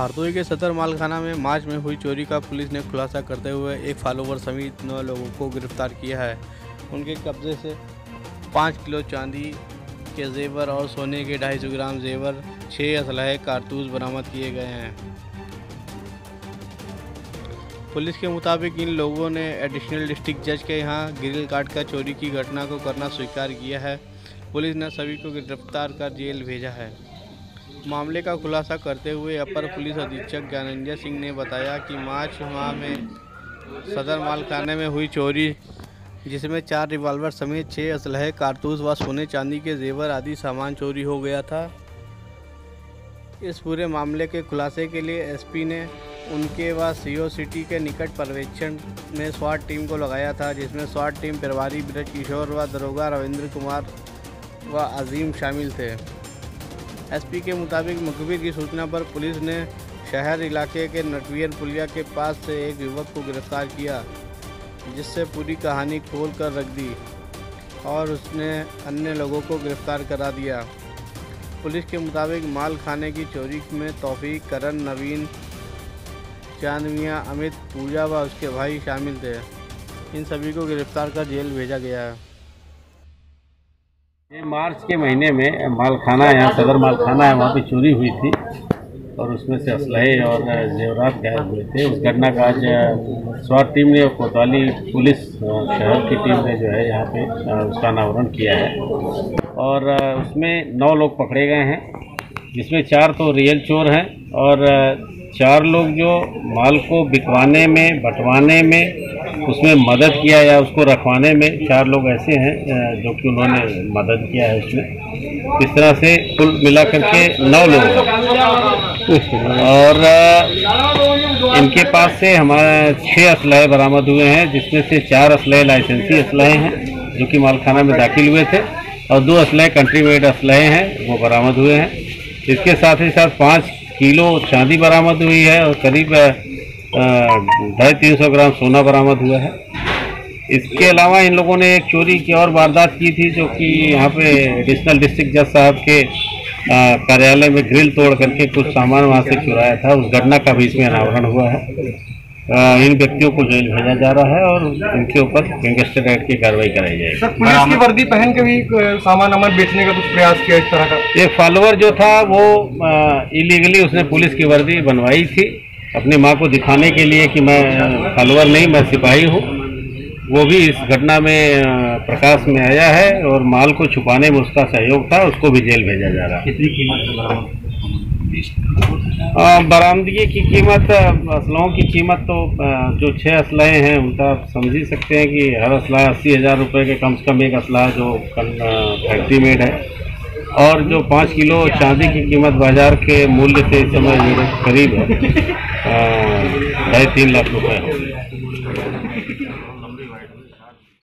हरदोई के सदर मालखाना में मार्च में हुई चोरी का पुलिस ने खुलासा करते हुए एक फॉलोवर समेत 9 लोगों को गिरफ्तार किया है। उनके कब्जे से 5 किलो चांदी के जेवर और सोने के 250 ग्राम जेवर, 6 असलहे कारतूस बरामद किए गए हैं। पुलिस के मुताबिक इन लोगों ने एडिशनल डिस्ट्रिक्ट जज के यहां ग्रिल काट कर चोरी की घटना को करना स्वीकार किया है। पुलिस ने सभी को गिरफ्तार कर जेल भेजा है। मामले का खुलासा करते हुए अपर पुलिस अधीक्षक ज्ञानंजय सिंह ने बताया कि मार्च माह में सदर मालखाने में हुई चोरी, जिसमें 4 रिवाल्वर समेत 6 असलहे कारतूस व सोने चांदी के जेवर आदि सामान चोरी हो गया था। इस पूरे मामले के खुलासे के लिए एसपी ने उनके व सीओ सिटी के निकट पर्यवेक्षण में स्वाट टीम को लगाया था, जिसमें स्वाट टीम प्रभारी बृज किशोर व दरोगा रविंद्र कुमार व अजीम शामिल थे। एसपी के मुताबिक मुखबिर की सूचना पर पुलिस ने शहर इलाके के नटवीर पुलिया के पास से एक युवक को गिरफ्तार किया, जिससे पूरी कहानी खोल कर रख दी और उसने अन्य लोगों को गिरफ्तार करा दिया। पुलिस के मुताबिक माल खाने की चोरी में तौफीक, करण, नवीन, चांदमियां, अमित, पूजा व उसके भाई शामिल थे। इन सभी को गिरफ्तार कर जेल भेजा गया है। ये मार्च के महीने में मालखाना, यहाँ सदर मालखाना है, वहाँ पे चोरी हुई थी और उसमें से असलहे और जेवरात गायब हुए थे। उस घटना का आज स्वाट टीम ने और कोतवाली पुलिस शहर की टीम ने जो है यहाँ पे उसका अनावरण किया है और उसमें 9 लोग पकड़े गए हैं, जिसमें 4 तो रियल चोर हैं और 4 लोग जो माल को बिकवाने में, बंटवाने में उसमें मदद किया या उसको रखवाने में 4 लोग ऐसे हैं जो कि उन्होंने मदद किया है। उसमें इस तरह से कुल मिलाकर के 9 लोग हैं और इनके पास से हमारे 6 असलहे बरामद हुए हैं, जिसमें से 4 असलहे लाइसेंसी असलहे हैं जो कि मालखाना में दाखिल हुए थे और 2 असलहे कंट्री मेड असलहे हैं, वो बरामद हुए हैं। इसके साथ ही साथ 5 किलो चांदी बरामद हुई है और करीब 350 ग्राम सोना बरामद हुआ है। इसके अलावा इन लोगों ने एक चोरी की और वारदात की थी, जो कि यहाँ पे एडिशनल डिस्ट्रिक्ट जज साहब के कार्यालय में ग्रिल तोड़ करके कुछ सामान वहाँ से चुराया था। उस घटना का भी इसमें अनावरण हुआ है। इन व्यक्तियों को जेल भेजा जा रहा है और इनके ऊपर गैंगस्टर एक्ट की कार्रवाई कराई जाएगी। पुलिस की वर्दी पहन के भी सामान अमन बेचने का कुछ प्रयास किया इस तरह का? ये फॉलोअर जो था वो इलीगली उसने पुलिस की वर्दी बनवाई थी अपनी माँ को दिखाने के लिए कि मैं फॉलोअर नहीं, मैं सिपाही हूँ। वो भी इस घटना में प्रकाश में आया है और माल को छुपाने में उसका सहयोग था, उसको भी जेल भेजा जा रहा है। कितनी कीमत बरामदगी की कीमत, असलहों की कीमत तो जो 6 असलहे हैं उनका समझ ही सकते हैं कि हर असलहा 80,000 रुपये के कम से कम एक असलहा जो फैक्ट्री मेड है और जो 5 किलो चांदी की कीमत बाजार के मूल्य से इस समय करीब है 3.5 लाख रुपये है।